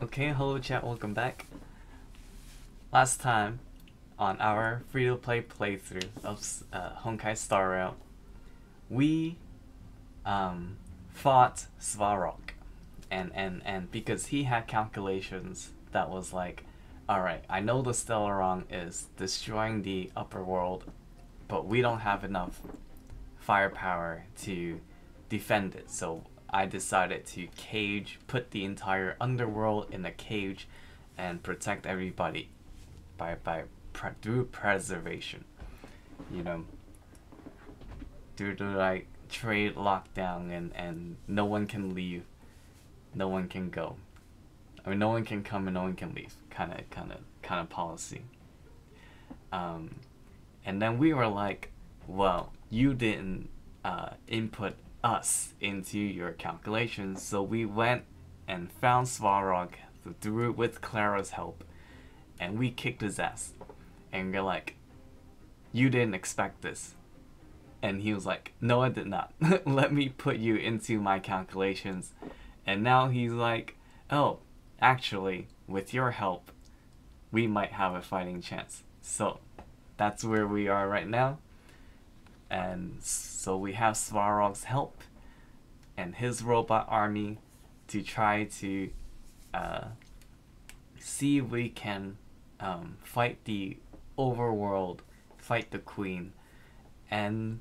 Okay, hello chat, welcome back. Last time on our free-to-play playthrough of Honkai Star Rail, we fought Svarog, and because he had calculations that was like, alright, I know the Stellaron is destroying the upper world, but we don't have enough firepower to defend it, so I decided to put the entire underworld in a cage and protect everybody through preservation, you know, through the like trade lockdown, and no one can leave, no one can go, I mean no one can come and no one can leave kind of policy. And then we were like, well, you didn't input us into your calculations, so we went and found Svarog with Clara's help, and we kicked his ass, and we're like, you didn't expect this, and he was like, no I did not. Let me put you into my calculations. And now he's like, oh, actually with your help we might have a fighting chance. So that's where we are right now. And so we have Svarog's help and his robot army to try to see if we can fight the overworld, fight the queen, and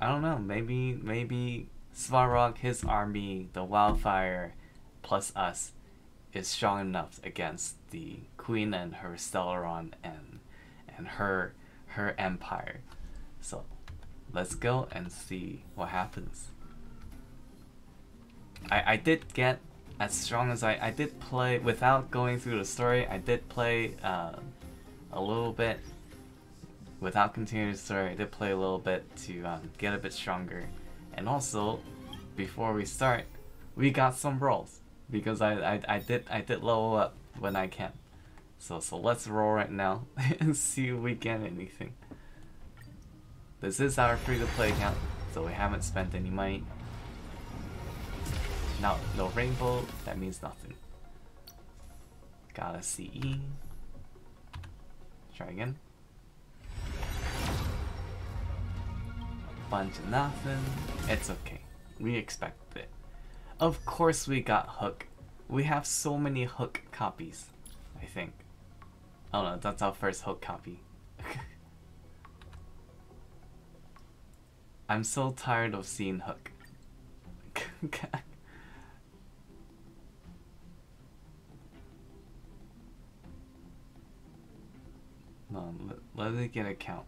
I don't know, maybe Svarog, his army, the wildfire, plus us is strong enough against the queen and her Stellaron and her empire. So let's go and see what happens. I did get as strong as I did play without going through the story. I did play a little bit without continuing the story. I did play a little bit to get a bit stronger. And also, before we start, we got some rolls because I did level up when I can. So let's roll right now and see if we get anything. This is our free-to-play account, so we haven't spent any money. Now, no rainbow, that means nothing. Got a CE. Try again. A bunch of nothing. It's okay. We expected it. Of course we got Hook. We have so many Hook copies, I think. Oh no, that's our first Hook copy. I'm so tired of seeing Hook. No, let me get a count.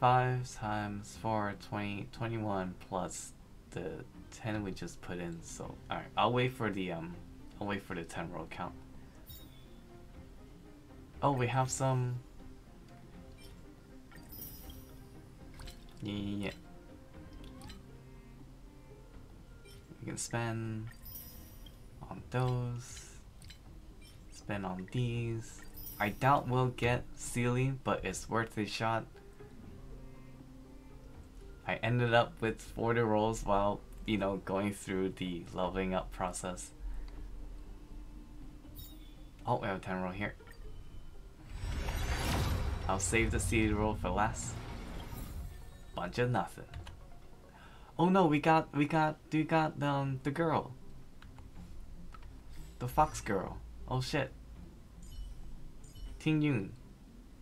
5 times 4, 20, 21 plus the 10 we just put in. So alright, I'll wait for the 10 roll count. Oh, we have some. Yeah. We can spend on those, spend on these. I doubt we'll get Seele, but it's worth a shot. I ended up with 40 rolls while, you know, going through the leveling up process. Oh, we have a 10 roll here. I'll save the Seele roll for last. Bunch of nothing. Oh no, we got the girl, the fox girl. Oh shit. Tingyun.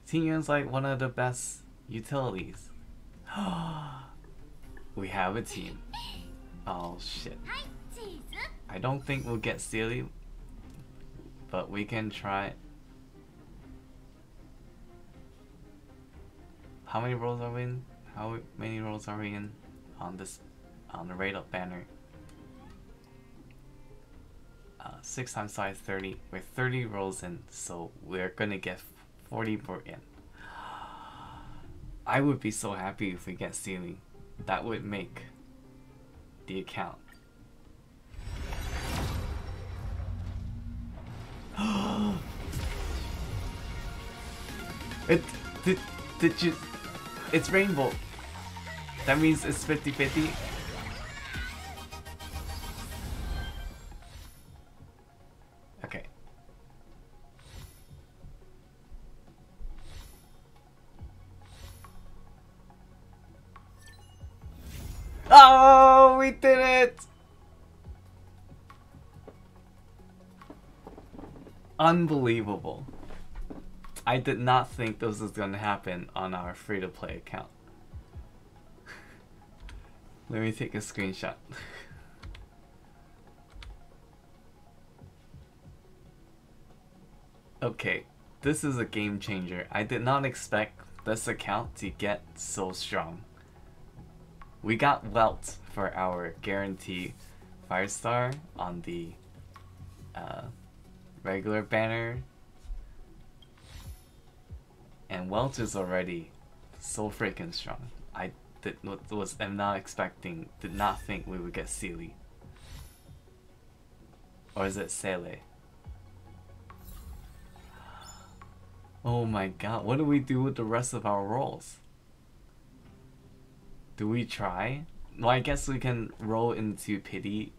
Tingyun's like one of the best utilities. We have a team. Oh shit. I don't think we'll get Seele, but we can try. How many rolls are we in? How many rolls are we in? On the raid up banner. 6 times 5, 30. We're 30 rolls in, so we're gonna get 40 more in. I would be so happy if we get Seele. That would make the account. It's rainbow. That means it's 50-50. 向いてね。Unbelievable. I did not think this was going to happen on our free-to-play account. Let me take a screenshot. Okay, this is a game changer. I did not expect this account to get so strong. We got Welt for our guarantee 5-star on the regular banner. And Welt is already so freaking strong. I did not think we would get Seele. Or is it Seele? Oh my god, what do we do with the rest of our rolls? Do we try? Well, I guess we can roll into Pity,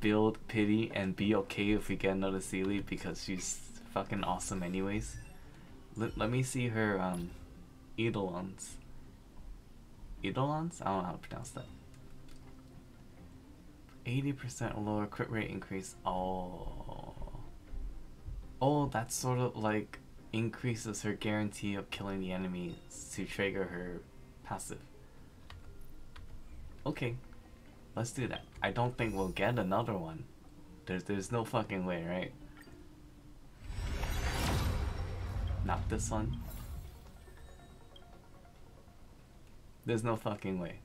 build Pity, and be okay if we get another Seele because she's fucking awesome anyways. Let me see her, Eidolons. Eidolons? I don't know how to pronounce that. 80% lower crit rate increase. Oh. Oh, that sort of like increases her guarantee of killing the enemy to trigger her passive. Okay, let's do that. I don't think we'll get another one. There's no fucking way, right? Not this one. There's no fucking way.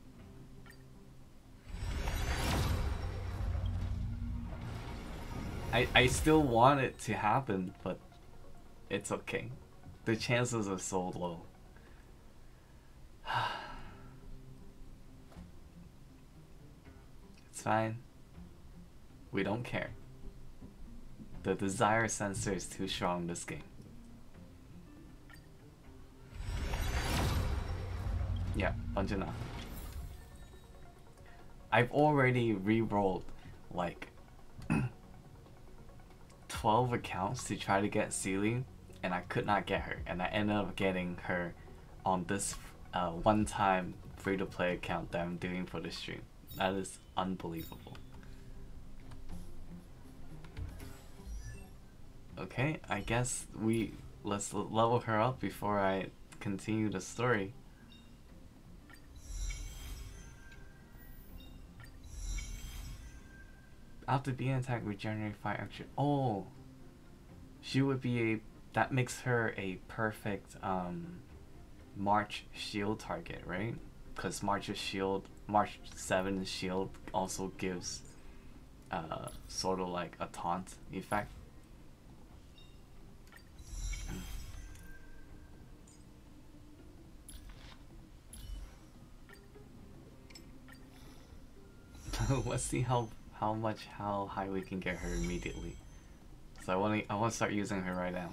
I still want it to happen, but it's okay. The chances are so low. It's fine. We don't care. The desire sensor is too strong this game. Yeah, bunch of nothing. I've already re-rolled like 12 accounts to try to get Seele, and I could not get her, and I ended up getting her on this one-time free-to-play account that I'm doing for the stream. That is unbelievable. Okay, I guess let's level her up before I continue the story. After being attacked, regenerate 5 extra. Oh, she would be that makes her a perfect March shield target, right? Because March 7 shield also gives sort of like a taunt effect. Let's see how high we can get her immediately. So I want to start using her right now.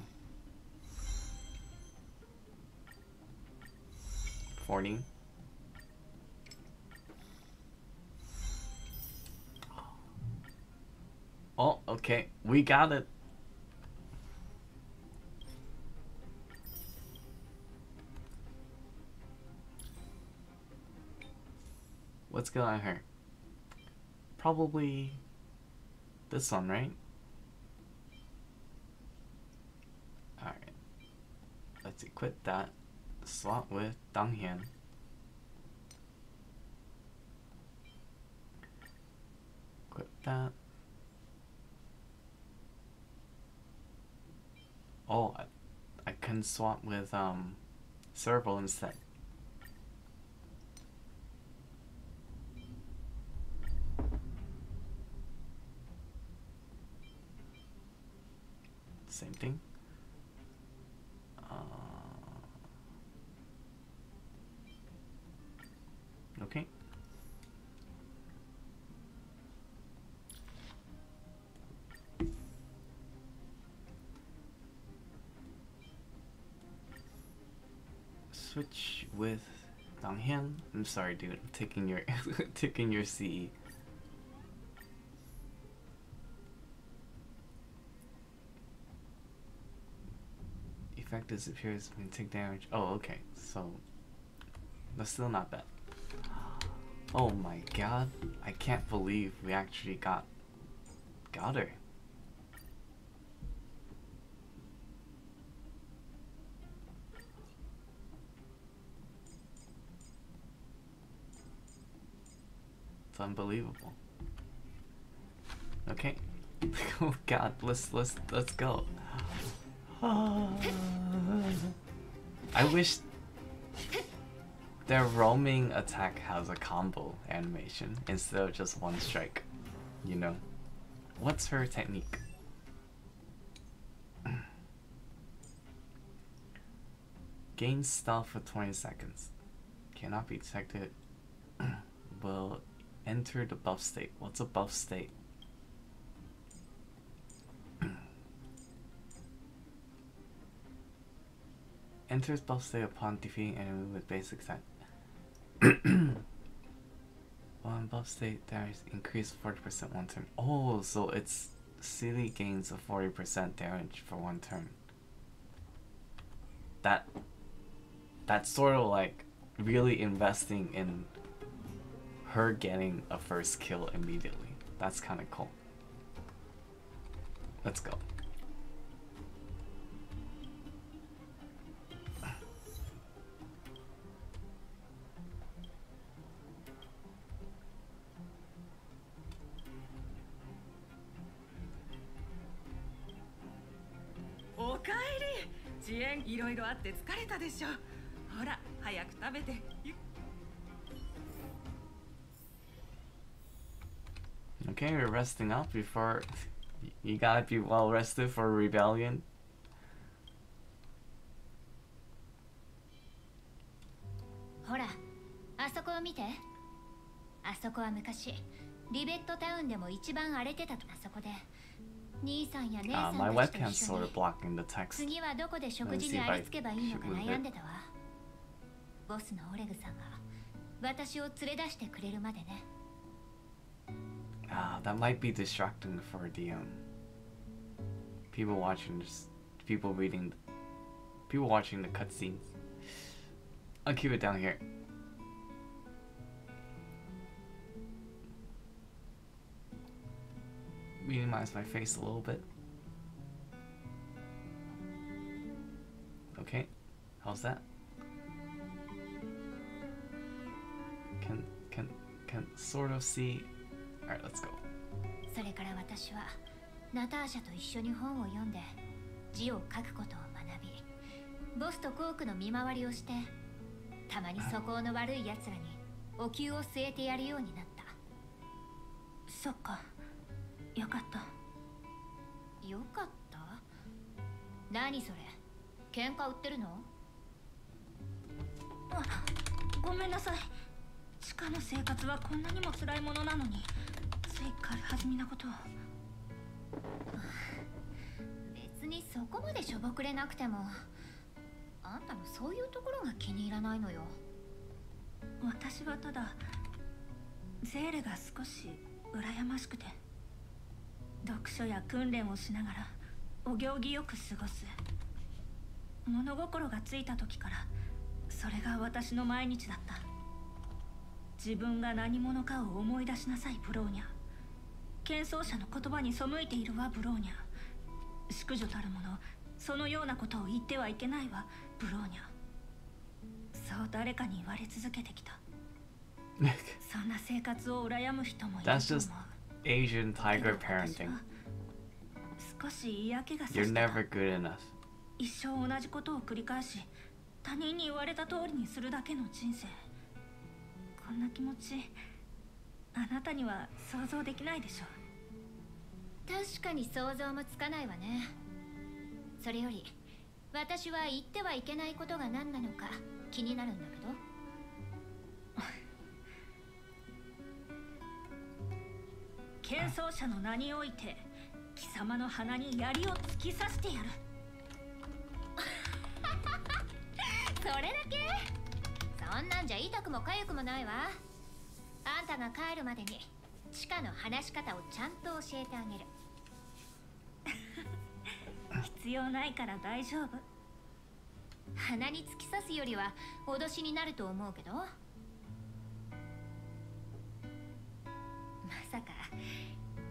40. Oh, okay, we got it. What's going on here? Probably this one, right? Alright. Let's equip that. Swap with Danghyun. Equip that. Oh, I can swap with Serval instead. Same thing. Okay. Switch with Danghyun. I'm sorry, dude. I'm taking your taking your CE. Effect disappears when you take damage. Oh, okay. So that's still not bad. Oh my god, I can't believe we actually got her. It's unbelievable. Okay. Oh god, let's go. I wish their roaming attack has a combo animation instead of just one strike, you know. What's her technique? Gain stealth for 20 seconds. Cannot be detected. Will enter the buff state. What's a buff state? Enters buff state upon defeating enemy with basic attack. While in buff state, damage increased 40% one turn. Oh, so it's Seele gains a 40% damage for one turn. That's sort of like really investing in her getting a first kill immediately. That's kind of cool. Let's go. Okay, we're resting up before you gotta be well rested for rebellion. My webcam's sort of blocking the text. Let me see if I should move it. Ah, that might be distracting for the people watching this, people watching the cutscenes. I'll keep it down here. Minimize my face a little bit. Okay, how's that? Can sort of see. All right, let's go. それから私はナターシャと一緒に本を読んで字を書くことを学び、ボスとコークの見回りをして、たまに素行の悪いやつらにお灸を据えてやるようになった。そっか。 よかった。よかった？何それ、喧嘩売ってるの？あ、ごめんなさい。地下の生活はこんなにも辛いものなのに、つい軽はずみなことを。別にそこまでしょぼくれなくても、あんたのそういうところが気に入らないのよ。私はただセーレが少し羨ましくて、 読書や訓練をしながらお行儀よく過ごす。物心がついた時からそれが私の毎日だった。自分が何者かを思い出しなさい、ブローニャ。謙遜者の言葉に背いているわ、ブローニャ。淑女たるもの、そのようなことを言ってはいけないわ、ブローニャ。そう誰かに言われ続けてきた。そんな生活を羨む人もいると思う。 Asian tiger parenting. You're never good enough.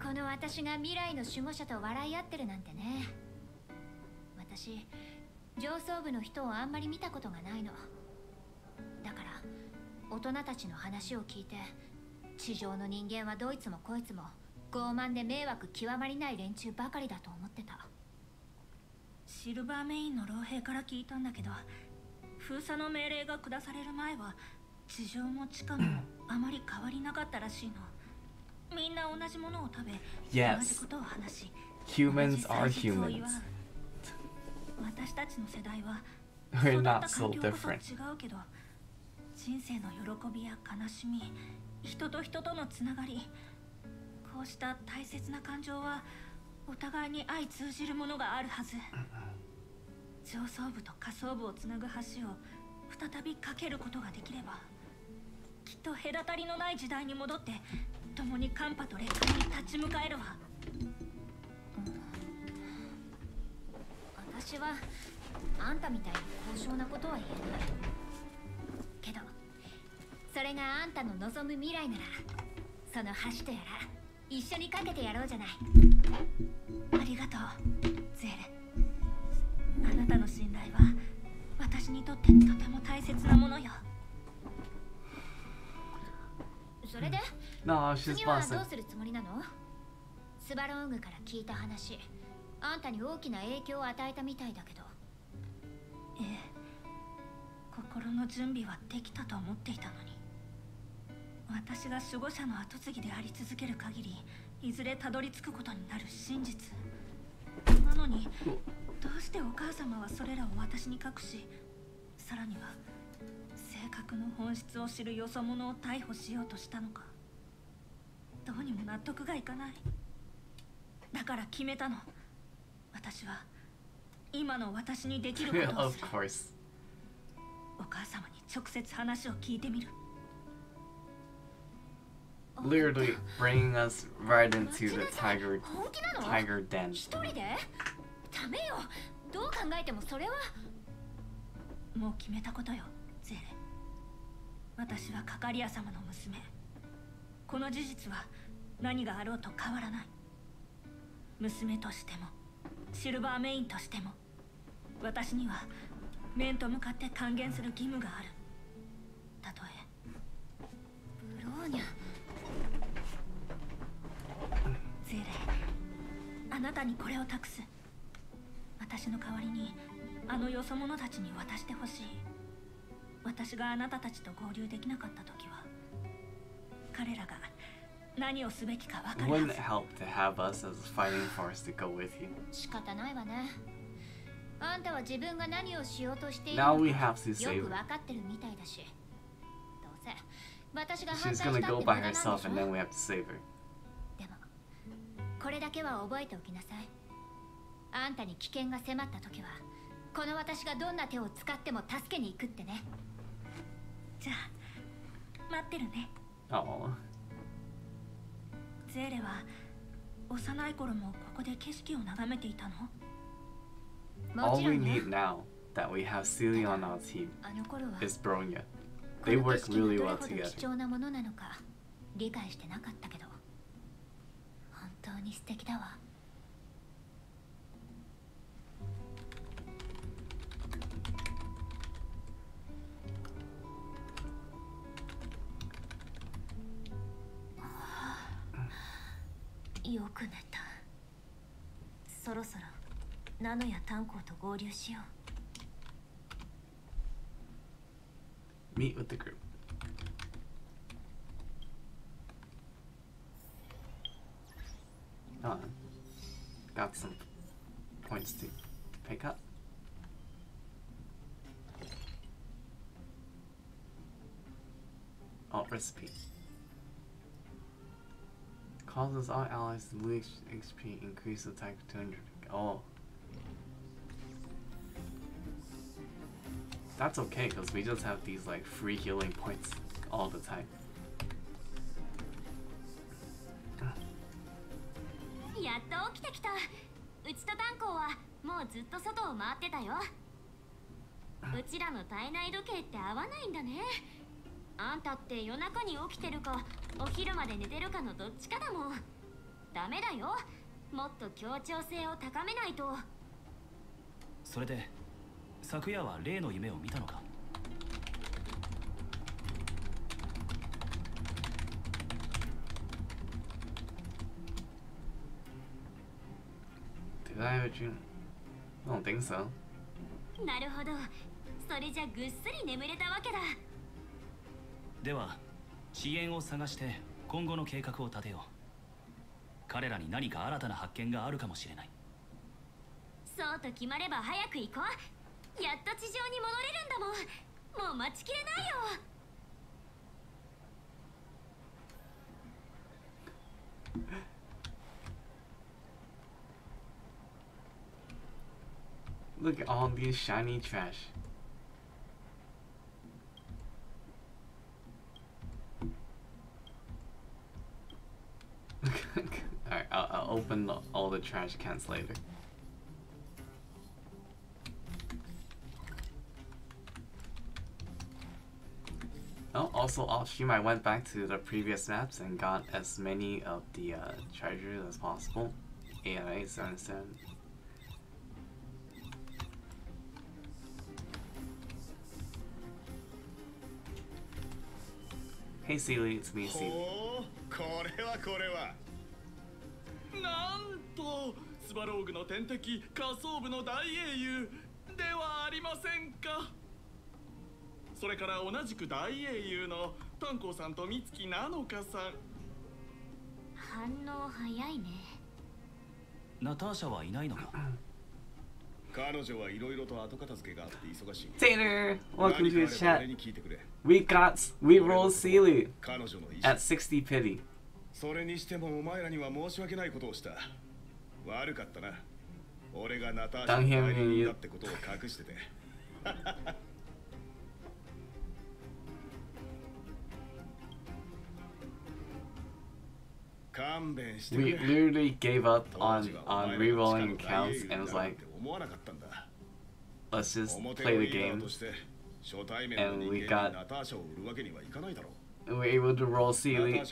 この私が未来の守護者と笑い合ってるなんてね。私上層部の人をあんまり見たことがないのだから、大人たちの話を聞いて地上の人間はどいつもこいつも傲慢で迷惑極まりない連中ばかりだと思ってた。シルバーメインの老兵から聞いたんだけど、封鎖の命令が下される前は地上も地下もあまり変わりなかったらしいの。みんな同じものを食べ、同じことを話し、Humans are humans。私たちの世代は育った環境こそ違うけど、人生の喜びや悲しみ、人と人とのつながり、こうした大切な感情はお互いに相通じるものがあるはず。上層部と下層部をつなぐ橋を再び架けることができれば、きっと隔たりのない時代に戻って共に寒波と劣化に立ち向かえるわ。私はあんたみたいに高尚なことは言えないけど、それがあんたの望む未来なら、その橋とやら一緒にかけてやろうじゃない。ありがとうゼル、あなたの信頼は私にとってとても大切なものよ。それで次はどうするつもりなの？スバロングから聞いた話、あんたに大きな影響を与えたみたいだけど。ええ、心の準備はできたと思っていたのに。私が守護者の後継ぎであり続ける限り、いずれたどり着くことになる真実なのに、どうしてお母様はそれらを私に隠し、さらには性格の本質を知るよそ者を逮捕しようとしたのか。どうにも納得がいかない。だから決めたの。私は今の私にできることをする。お母様に直接話を聞いてみる。Literally bringing us right into the tiger den. 一人で？ダメよ。どう考えてもそれはもう決めたことよ、ゼレ。私はカカリア様の娘。この事実は何があろうと変わらない。娘としても、シルバーメインとしても、私には面と向かって還元する義務がある。たとえブローニャ。ゼレ、あなたにこれを託す。私の代わりにあのよそ者たちに渡してほしい。私があなたたちと合流できなかった時は、彼らが何をすべきか分かるはず。仕方ないわね。あんたは自分が何をしようとしているのかよく分かってるみたいだし、どうせ私が反対したって無駄なんでしょ。でもこれだけは覚えておきなさい。あんたに危険が迫った時は、この私がどんな手を使っても助けに行くってね。じゃあ待ってるね。ゼーレは幼い頃もここで景色を眺めていたの？もちろんね。あの頃はこの景色がどれほど貴重なものなのか理解してなかったけど、本当に素敵だわ。よく寝た。そろそろナノや炭鉱と合流しよう。Meet with the group. ああ、got some points to pick up. あ、recipe.Causes all allies to lose XP, increase attack 200. Oh. That's okay, because we just have these like free healing points all the time. ダメだよ。もっと協調性を高めないと。それで昨夜は例の夢を見たのか。なるほど。それじゃぐっすり眠れたわけだ。では支援を探して今後の計画を立てよう。彼らに何か新たな発見があるかもしれない。そうと決まれば早く行こう。やっと地上に戻れるんだもん。もう待ちきれないよ。Look at all these shiny trash. Alright, I'll open all the trash cans later. Oh, also off stream I went back to the previous maps and got as many of the treasures as possible. 8, 8, 7, 7. Hey Seele, it's me, Seele. これはこれは。なんとスバローグの天敵仮想部の大英雄ではありませんか。それから同じく大英雄の炭鉱さんと美月なのかさん。反応早いね。ナターシャはいないのか。彼女はいろいろと後片付けがあって忙しい。Taylor, welcome to the chat. We roll Seele at 60 pity. それにしてもお前らには申し訳ないことをした。悪かったな。俺がナターシャの代理人だってことを隠してて。We literally gave up on rerolling accounts and was like, let's just play the game. And we got. We were able to roll Seele. That's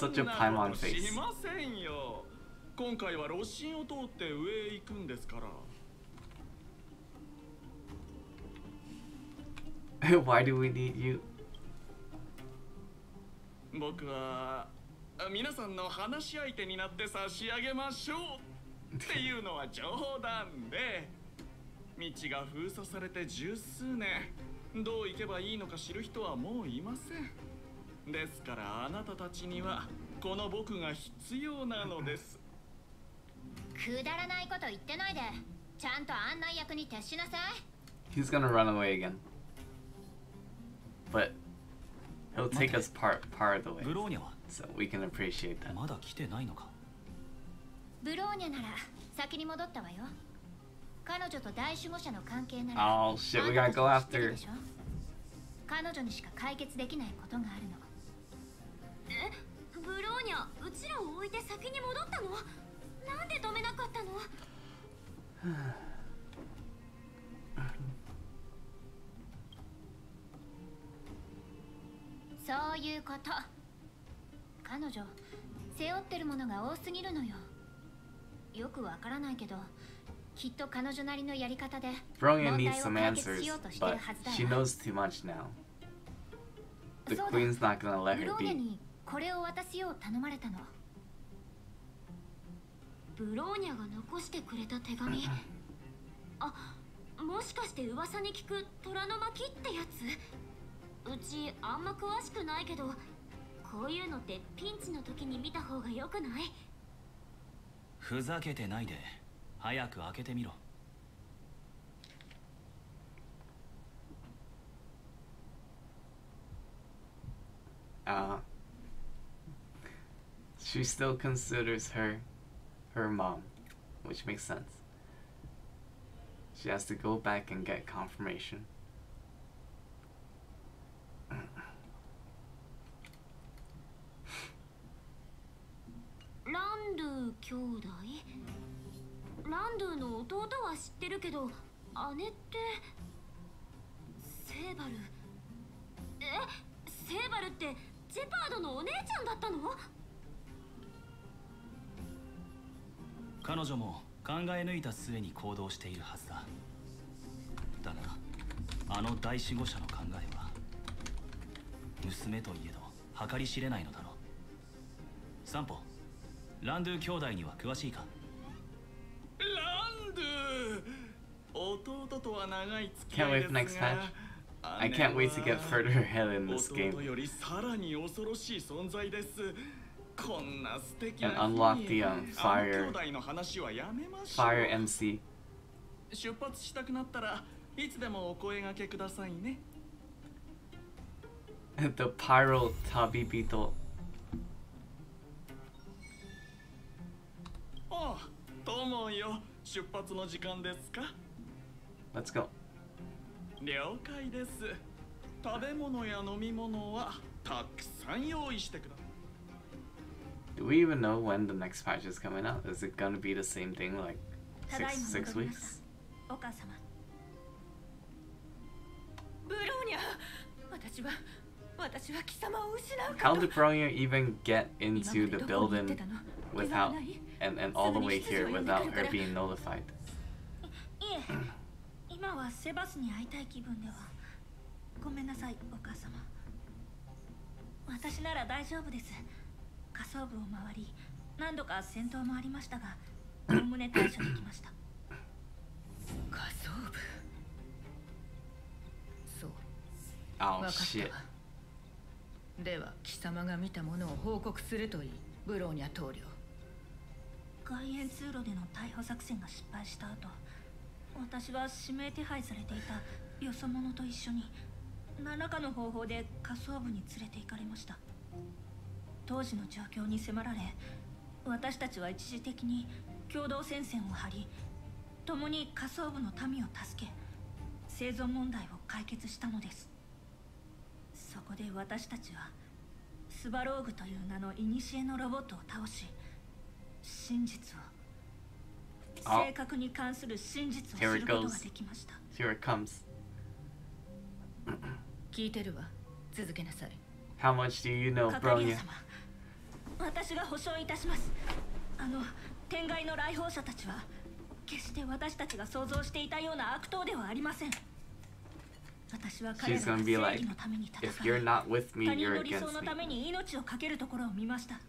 such a Paimon face. Why do we need you? 僕は皆さんの話し相手になって差し上げましょうっていうのは冗談で、道が封鎖されて10数年、どう行けばいいのか知る人はもういません。ですからあなたたちにはこの僕が必要なのです。くだらないこと言ってないで、ちゃんと案内役に徹しなさい。 He's gonna run away again. But He'll take us part of the way, so we can appreciate that. まだ来てないのか。ブローニャなら先に戻ったわよ。彼女と大守護者の関係なら。Oh shit, we gotta go after. 彼女にしか解決できないことがあるの。え、ブローニャ、うちらを置いて先に戻ったの？なんで止めなかったの？そういうこと。彼女背負ってるものが多すぎるのよ。よくわからないけど、きっと彼女なりのやり方で問題を解決しようとしてるはずだよ。ブローニャにこれを渡すよう頼まれたの。ブローニャが残してくれた手紙。あ、もしかして噂に聞く虎の巻ってやつ。うちあんま詳しくないけど、こういうのってピンチの時に見た方がよくない？ふざけてないで早く開けてみろ。She still considers her her mom, which makes sense. She has to go back and get confirmation. Randu Kyodai? Randu no otota wa shitteru kedo, ane tte Serval. Eh? Serval tte Jepard no onee-chan datta no? 彼女も考え抜いた末に行動しているはずだ。だが、あの大守護者の考えは娘といえど計り知れないのだろう。散歩、ランドゥ兄弟には詳しいか？ランドゥ、弟とは長い付き合いですが、弟よりさらに恐ろしい存在です。 And unlock the fire MC. The pyro tabibito. Let's go. Do we even know when the next patch is coming out? Is it gonna be the same thing, like six weeks? How did Bronya even get into the building without and all the way here without her being notified? Oh shit. Oh. Here it goes. Here it comes. How much do you know, Bronya? 私が保証いたします。あの天外の来訪者たちは決して私たちが想像していたような悪党ではありません。私は彼らの正義のために戦い、他人の理想のために命を懸けるところを見ました。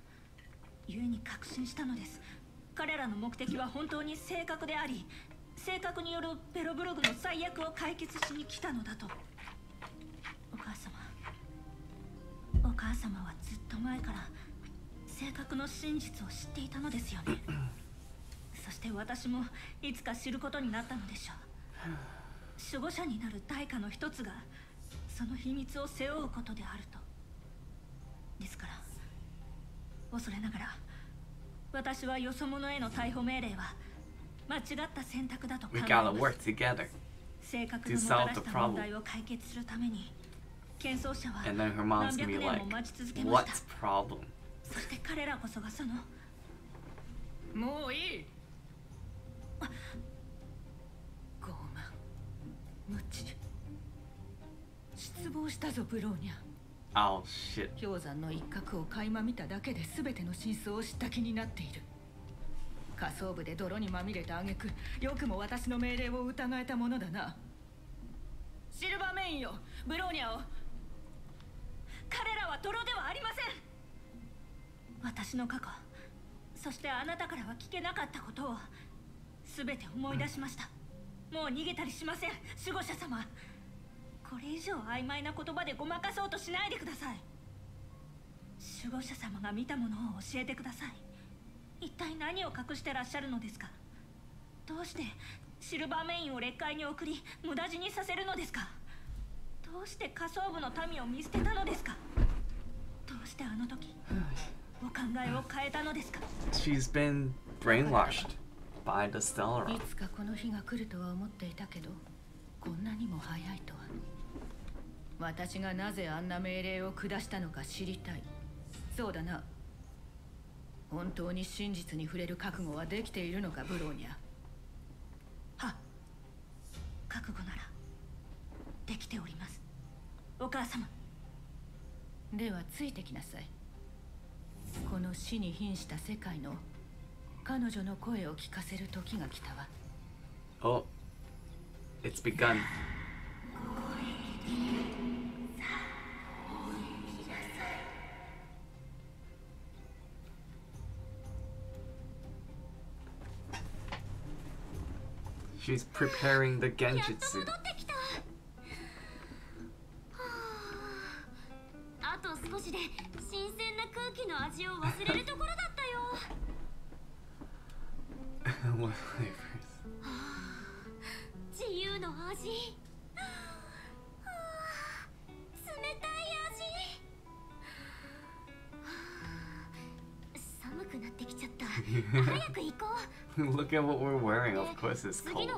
故に確信したのです。彼らの目的は本当に正確であり、正確によるベロブログの最悪を解決しに来たのだと。お母様、お母様はずっと前から 正確の真実を知っていたのですよね。そして私もいつか知ることになったのでしょう。守護者になる代価の一つがその秘密を背負うことであると。ですから恐れながら私はよそ者への逮捕命令は間違った選択だと考えます。正確にもたらした問題を解決するために喧騒者は何百年も待ち続けました。 そして彼らこそがその。もういい。傲慢、無知、失望したぞブローニャ。Oh shit。氷山の一角を垣間見ただけで全ての真相を知った気になっている。下層部で泥にまみれた挙句、よくも私の命令を疑えたものだな。シルバーメインよ、ブローニャを。彼らは泥ではありません。 私の過去、そしてあなたからは聞けなかったことを全て思い出しました。もう逃げたりしません、守護者様。これ以上曖昧な言葉でごまかそうとしないでください。守護者様が見たものを教えてください。一体何を隠してらっしゃるのですか？どうしてシルバーメインを劣界に送り無駄死にさせるのですか？どうして下層部の民を見捨てたのですか？どうしてあの時 She's been brainwashed by the Stellaron. Oh, it's begun. She's preparing the Genjutsu. Look at what we're wearing. Of course, it's cold.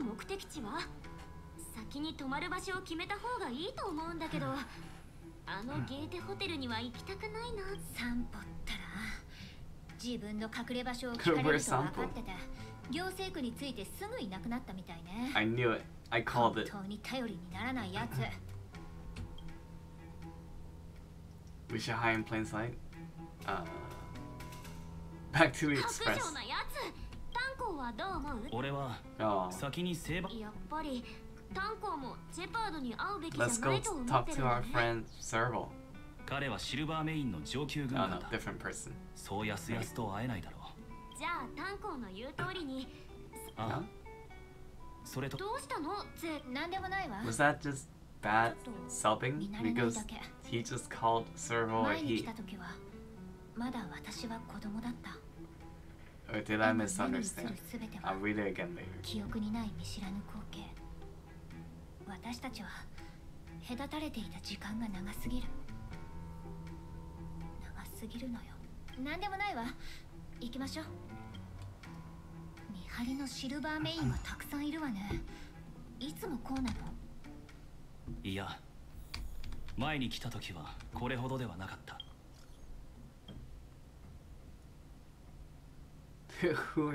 I knew it. I called it. We should hide in plain sight. Back to the express. Oh. Let's go talk to our friend Serval. Oh no, different person. Huh? Was that just bad subbing? Because he just called Serval a he. Or did I misunderstand? I'll read it again later. Who are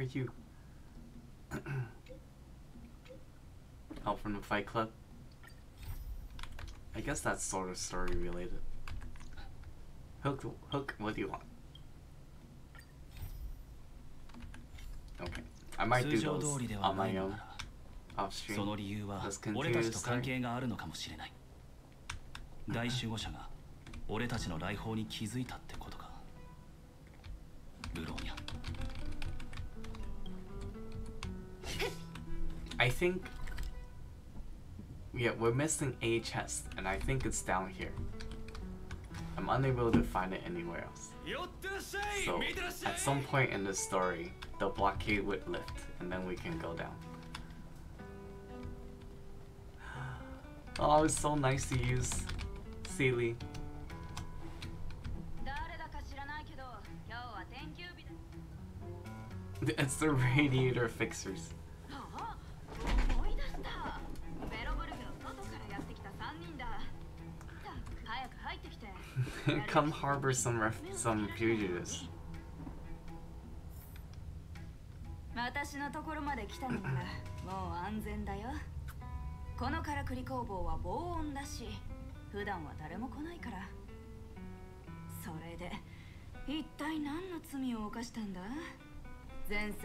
you? Help from the Fight Club? I guess that's sort of story related. Hook, what do you want? Okay, I might do those on my own. Off stream. Let's continue the story. I think, yeah, we're missing a chest, and I think it's down here. I'm unable to find it anywhere else. So, at some point in the story, the blockade would lift, and then we can go down. Oh, it's so nice to use Seele. It's the radiator fixers. Come harbor some fugitives. Since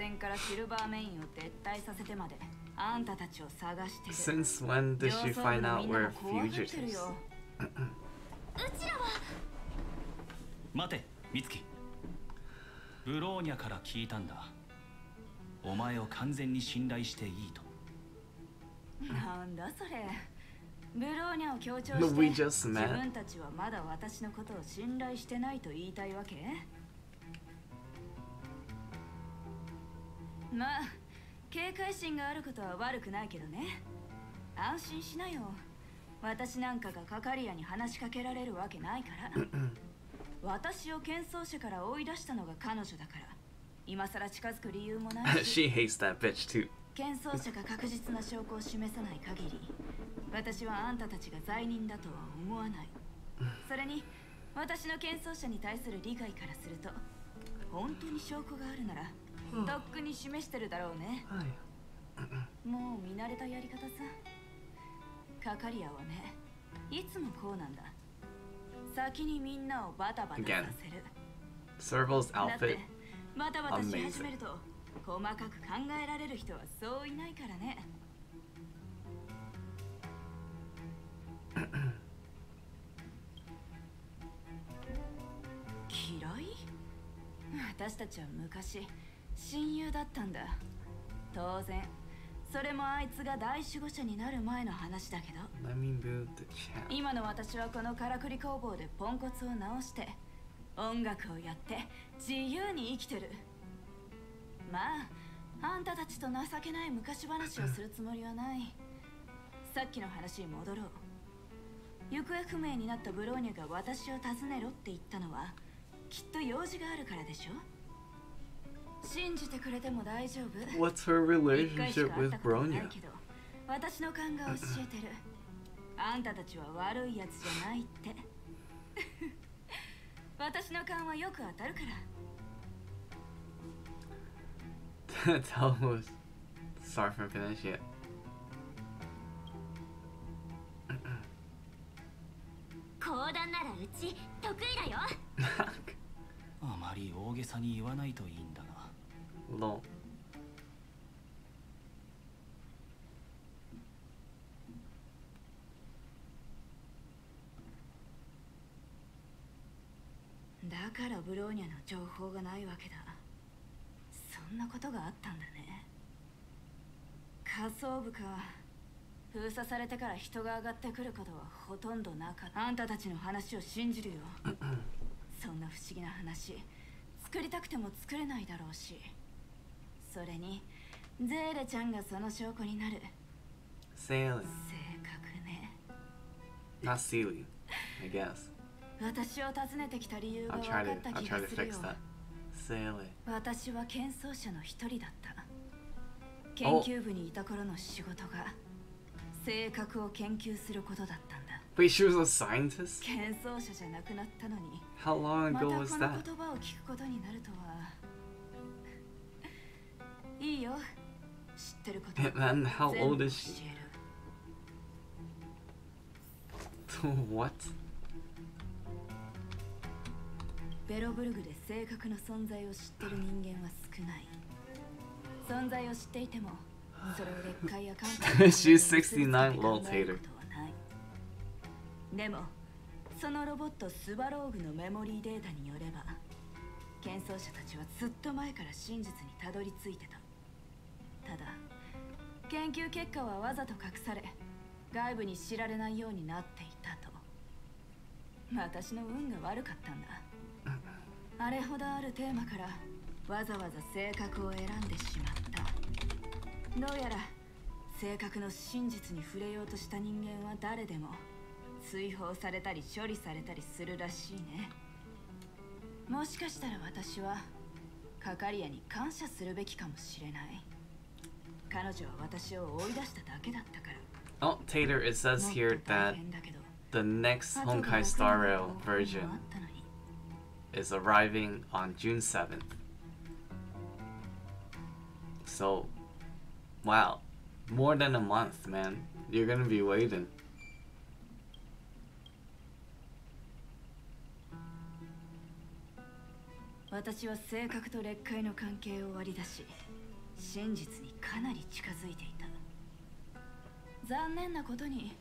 when did she find out we're fugitives? 待て、美月。ブローニャから聞いたんだ。お前を完全に信頼していいと。なんだそれ。ブローニャを強調して自分たちはまだ私のことを信頼してないと言いたいわけ？まあ、警戒心があることは悪くないけどね。安心しなよ。私なんかがカカリアに話しかけられるわけないから。私を喧騒者から追い出したのが彼女だから。今更近づく理由もないし。She hates that bitch too. 検討者が確実な証拠を示さない限り、私はあんたたちが罪人だとは思わない。それに、私の検討者に対する理解からすると、本当に証拠があるなら、とっくに示してるだろうね。もう見慣れたやり方さ。カカリアはね、いつもこうなんだ。先にみんなをバタバタさせる。Serval's outfit. バタバタし始めると、細かく考えられる人はそういないからね。嫌い？私たちは昔親友だったんだ。当然、それもあいつが大守護者になる前の話だけど。今の私はこのからくり工房でポンコツを直して、音楽をやって自由に生きてる。まあ、あんたたちと情けない昔話をするつもりはない。さっきの話に戻ろう。行方不明になったブローニャが私を訪ねろって言ったのは、きっと用事があるからでしょ。信じてくれても大丈夫。What's her relationship with Bronya? 私の勘が教えてる。あんたたちは悪いやつじゃないって。私の勘はよく当たるから。That's almost sorry for finish yet. 講談ならうち得意だよ。あまり大げさに言わないといいんだが。No. That's why Bronia's information is not available. Such a thing happened. Castle or封鎖されてから人が上がってくることはほとんどなかった。あんたたちの話を信じるよ。そんな不思議な話、作りたくても作れないだろうし。それに、ゼーレちゃんがその証拠になる。セーレ。正確ね。Not silly, I guess. 私を訪ねてきた理由が分かった気がするよ。セーレ。私は検証者の一人だった。研究部にいた頃の仕事が、性格を研究することだったんだ。Wait, she was a scientist? 検証者じゃなくなったのに。How long ago was that? またこの言葉を聞くことになるとは。いいよ。知ってること。Man, how old is she? What? ベロブルグで性格の存在を知ってる人間は少ない。存在を知っていても、それを劣化や感覚。She's 69 world hater. でも、そのロボットスバローグのメモリーデータによれば、検証者たちはずっと前から真実にたどり着いてた。ただ、研究結果はわざと隠され、外部に知られないようになっていたと。私の運が悪かったんだ。あれほどあるテーマからわざわざ性格を選んでしまった。どうやら性格の真実に触れようとした人間は誰でも追放されたり処理されたりするらしいね。もしかしたら私はカカリアに感謝するべきかもしれない。彼女は私を追い出しただけだったから。Oh, Tater, it says here that the next Honkai Star Rail version is arriving on June 7th. So, wow, more than a month, man. You're gonna be waiting.私は性格と劣化の関係を割り出し、真実にかなり近づいていた。残念なことに、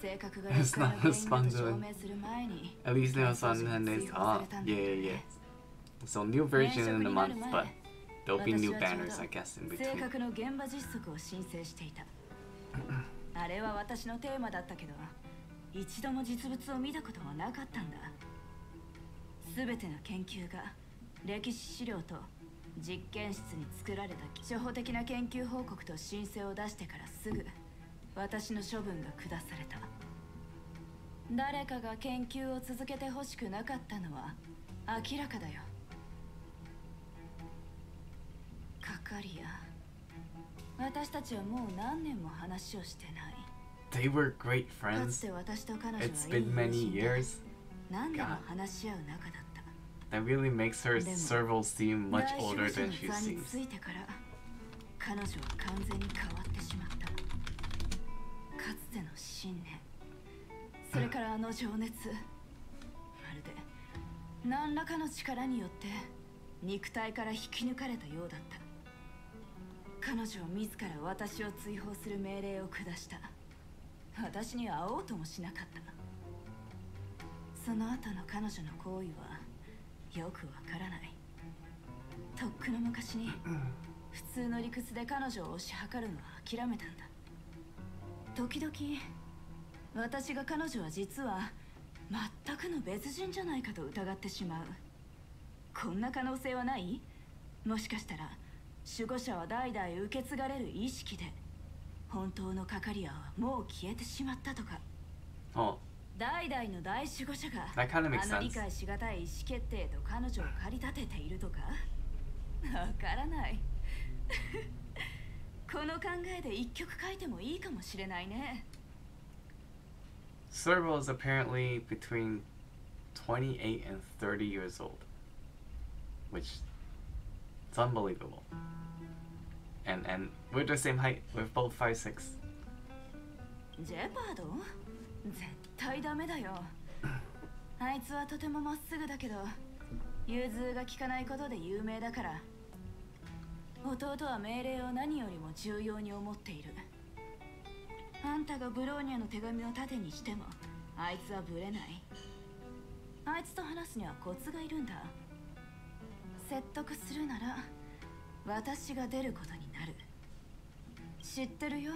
性格が劣化の原因と証明する前に、at least there was something that's off. Yeah. So new version in a month, but there'll be new banners, I guess, in between. 性格の現場実測を申請していた。あれは私のテーマだったけど、一度も実物を見たことはなかったんだ。すべての研究が歴史資料と実験室に作られた初歩的な研究報告と申請を出してからすぐ私の処分が下された。誰かが研究を続けてほしくなかったのは明らかだよ。カカリア、私たちはもう何年も話をしてない。They were great friends. It's been many years. God. That really makes her Serval seem much older than she seems. Oh.That kind of makes sense. Serval is apparently between 28 and 30 years old, which it's unbelievable. And we're the same height. We're both 5'6". Jepard?あいつはとてもまっすぐだけど融通が利かないことで有名だから弟は命令を何よりも重要に思っているあんたがブローニャの手紙を盾にしてもあいつはぶれないあいつと話すにはコツがいるんだ説得するなら私が出ることになる知ってるよ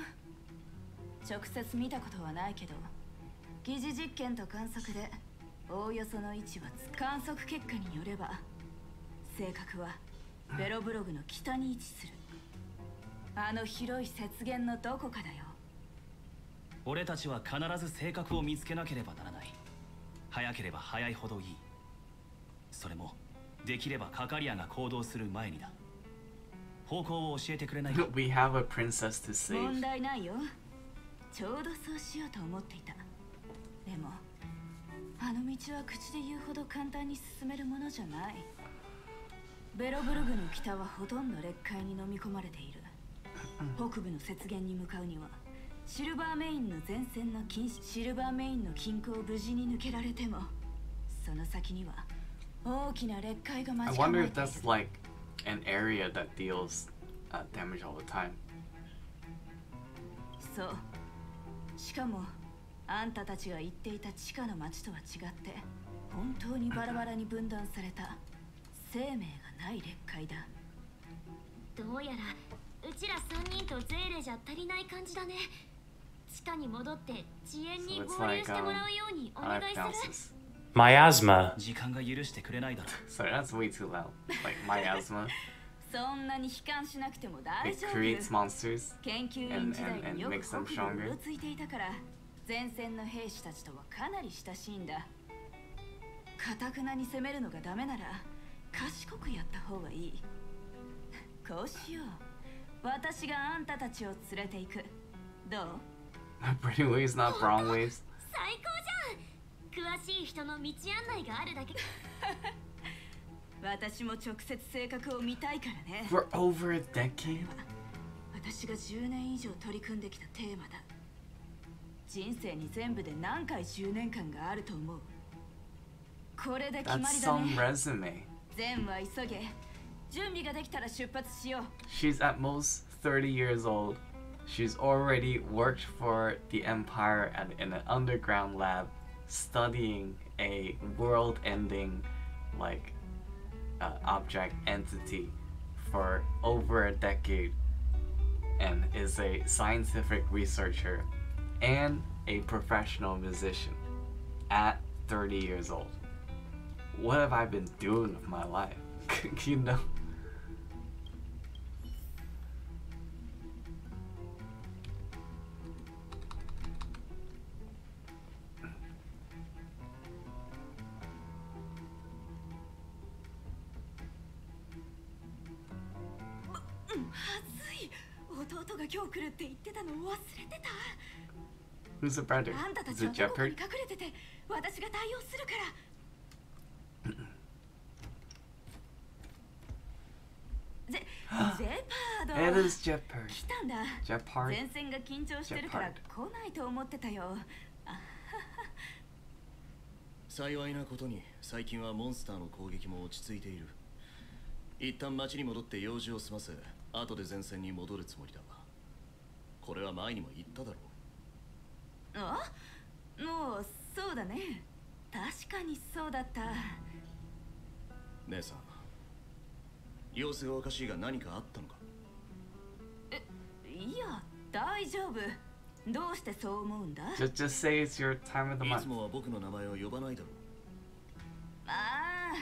直接見たことはないけど疑似実験と観測でおおよその位置は観測結果によれば正確はベロブログの北に位置するあの広い雪原のどこかだよ俺たちは必ず正確を見つけなければならない早ければ早いほどいいそれもできればカカリアが行動する前にだ方向を教えてくれないか We have a princess to save. 問題ないよちょうどそうしようと思っていたでもあの道は口で言うほど簡単に進めるものじゃないベロブルグの北はほとんど劣海に飲み込まれている北部の雪原に向かうにはシルバーメインの前線のシルバーメインの近郊を無事に抜けられてもその先には大きな劣海が待ち構えている I wonder if that's like an area that deals damage all the time そうしかもあんたたちが言っていた地下の町とは違って本当にバラバラに分断された生命がない劣海だどうやらうちら3人とゼーレじゃ足りない感じだね地下に戻って遅延に合流してもらうようにお願いするマイアズマ時間が許してくれないだろそれはすごい強いマイアズマそんなに悲観しなくても大丈夫研究員時代によく北部をうついていたから前線の兵士たちとはかなり親しいんだ。堅くなに攻めるのがダメなら賢くやった方がいい。こうしよう。私があんたたちを連れて行く。どう？ Pretty ways, not wrong ways. 最高じゃん。詳しい人の道案内があるだけ。私も直接性格を見たいからね。For over a decade? 私が10年以上取り組んできたテーマだ。人生に全部で何回10年間があると思うこれで決まりだね全は急げ準備ができたら出発しよう She's at most 30 years old She's already worked for the Empire and in an underground lab studying a world-ending like object entity for over a decade and is a scientific researcher and a professional musician at 30 years old. What have I been doing with my life? You know? い。弟が今日来るって言ってたの忘れてた。Who's the brother? Is it Jepard? 隠れてて、私が対応するから。It is Jepard. 来たんだ。Jepard. 前線が緊張してるから来ないと思ってたよ。幸いなことに最近はモンスターの攻撃も落ち着いている。一旦町に戻って用事を済ませ、後で前線に戻るつもりだ。これは前にも言っただろう。あ、もうそうだね。確かにそうだった。姉さん、様子がおかしいが何かあったのか。いや、大丈夫。どうしてそう思うんだ？ Just say it's your time of the month. いつもは僕の名前を呼ばないだろう。あ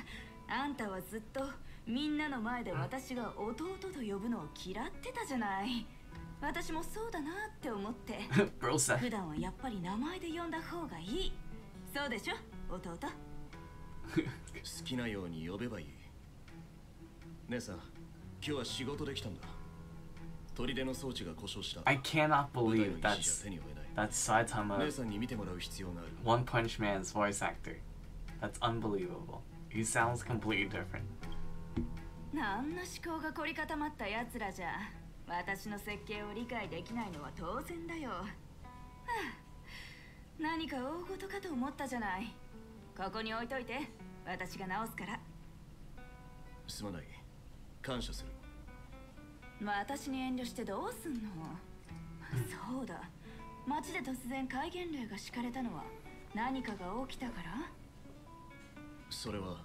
あ、あんたはずっとみんなの前で私が弟と呼ぶのを嫌ってたじゃない。私もそうだなって思って。普段はやっぱり名前で呼んだ方がいい。そうでしょ、弟。好きなように呼べばいい。姉さん、今日は仕事できたんだ。砦の装置が故障した。I cannot believe that's Saitama, One Punch Man's voice actor. That's unbelievable. He sounds completely different. なんの思考が凝り固まったやつらじゃ。私の設計を理解できないのは当然だよ。はあ、何か大事かと思ったじゃない。ここに置いといて、私が直すから。すまない。感謝する。私に遠慮してどうすんの？そうだ、町で突然戒厳令が敷かれたのは何かが起きたから？それは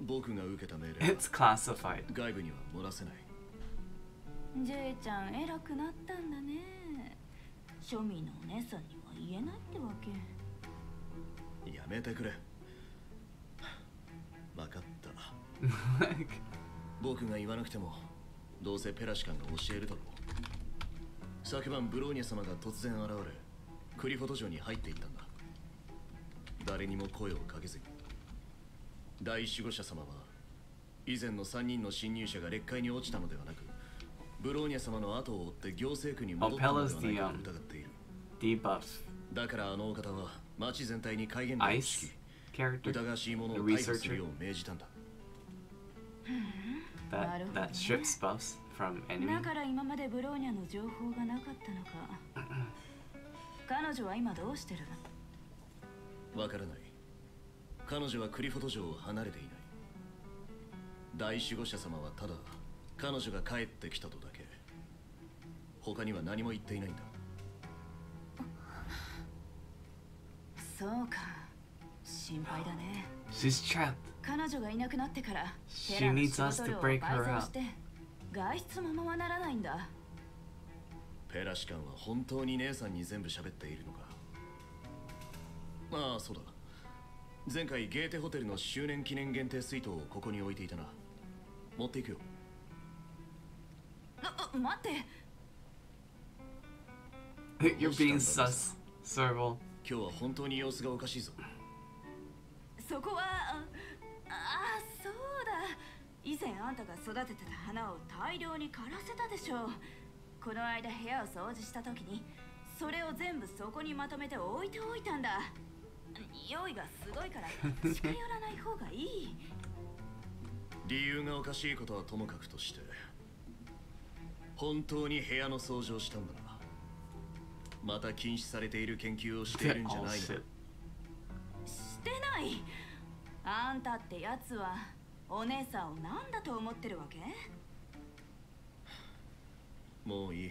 僕が受けた命令だ。It's classified。外部には漏らせない。ジェイちゃん偉くなったんだね。庶民のお姉さんには言えないってわけ。やめてくれ。分かった。僕が言わなくても、どうせペラシカンが教えるだろう。昨晩ブローニャ様が突然現れ、クリフォト城に入っていったんだ。誰にも声をかけずに。第守護者様は、以前の3人の侵入者が劣化に落ちたのではなく、ブローニャ様の後を追って行政区に戻ったのではないかと疑っている。だからあのお方は、町全体に戒厳令を敷き、疑わしいものを逮捕するよう命じたんだ。That shifts buffs from enemy. だから今までブローニャの情報がなかったのか。彼女は今どうしてる？わからない。彼女はクリフォト城を離れていない。大守護者様はただ彼女が帰ってきたとだけ。他には何も言っていないんだ。そうか。心配だね。She's trapped.彼女がいなくなってから、She needs us to break her up. 外出もままならないんだ。ペラシカンは本当に姉さんに全部喋っているのか。まあそうだ。前回ゲーテホテルの周年記念限定水筒をここに置いていたな。持っていくよ。待って。You're being sus, Serval. 今日は本当に様子がおかしいぞ。そこは。ああ、そうだ。以前あんたが育ててた花を大量に枯らせたでしょう。この間部屋を掃除した時にそれを全部そこにまとめて置いておいたんだ。匂いがすごいから近寄らない方がいい。理由がおかしいことはともかくとして、本当に部屋の掃除をしたんだな。また禁止されている研究をしているんじゃないの？してない。あんたってやつはお姉さんを何だと思ってるわけ？もういい。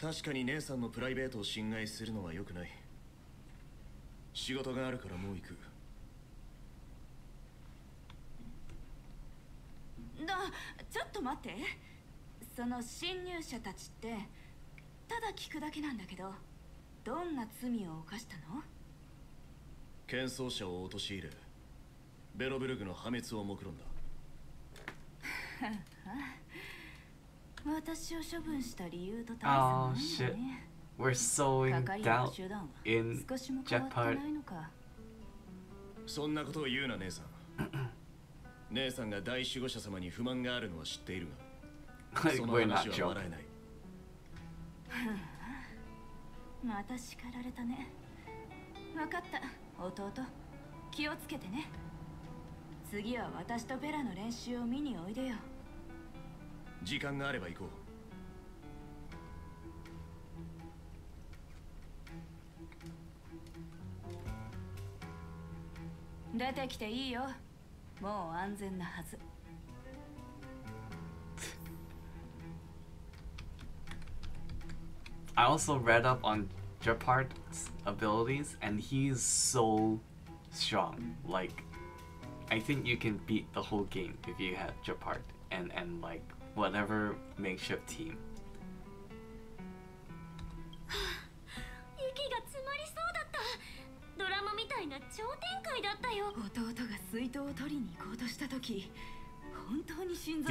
確かに姉さんのプライベートを侵害するのは良くない。仕事があるからもう行く。ちょっと待って。その侵入者たちってただ聞くだけなんだけど、どんな罪を犯したの？喧騒者を陥れ、ベロブルグの破滅を目論んだ。私を処分した理由と大差ないね。We're sowing doubt in Jepard。そんなことを言うな、姉さん。姉さんが第守護者様に不満があるのは知っているが、その話は笑えない。また叱られたね。分かった、弟。気をつけてね。次は私とベラの練習を見においでよ。時間があれば行こう。出てきていいよ。もう安全なはず。I also read up on Jepard's abilities, and he's so strong. Like, I think you can beat the whole game if you have Jepard and like whatever makeshift team.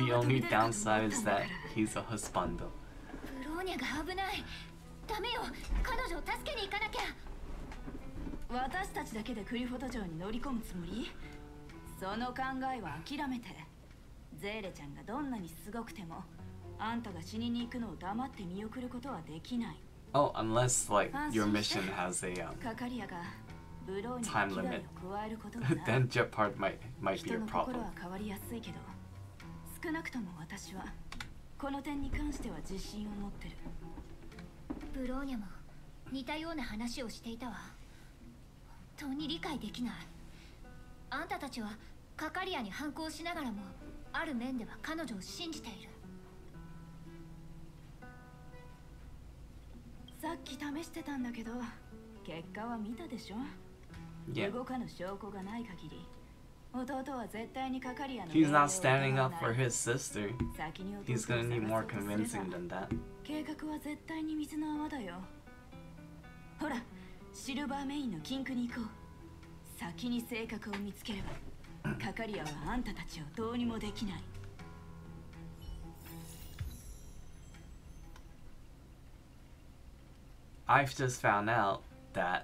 The only downside is that he's a husbando. Oh, unless like your mission has a time limit, then Jepard might be a problem. ブローニャも似たような話をしていたわ。本当に理解できない。あんたたちはカカリアに反抗しながらもある面では彼女を信じている。さっき試してたんだけど結果は見たでしょ。動かぬ証拠がない限り弟は絶対にカカリアの命令を行わない。 He's not standing up for his sister. He's gonna need more convincing than that. 計画は絶対に水の泡だよ。ほら、シルバーメインの金庫に行こう。先に性格を見つければ、カカリアはあんたたちをどうにもできない。I've just found out that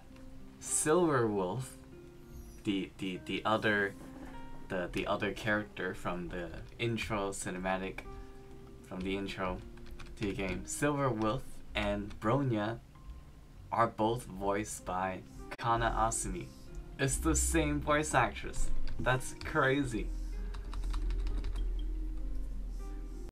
Silver Wolf, the other character from the intro cinematic, from the intro to the game, Silver Wolf and Bronya are both voiced by Kana Asumi. It's the same voice actress. That's crazy.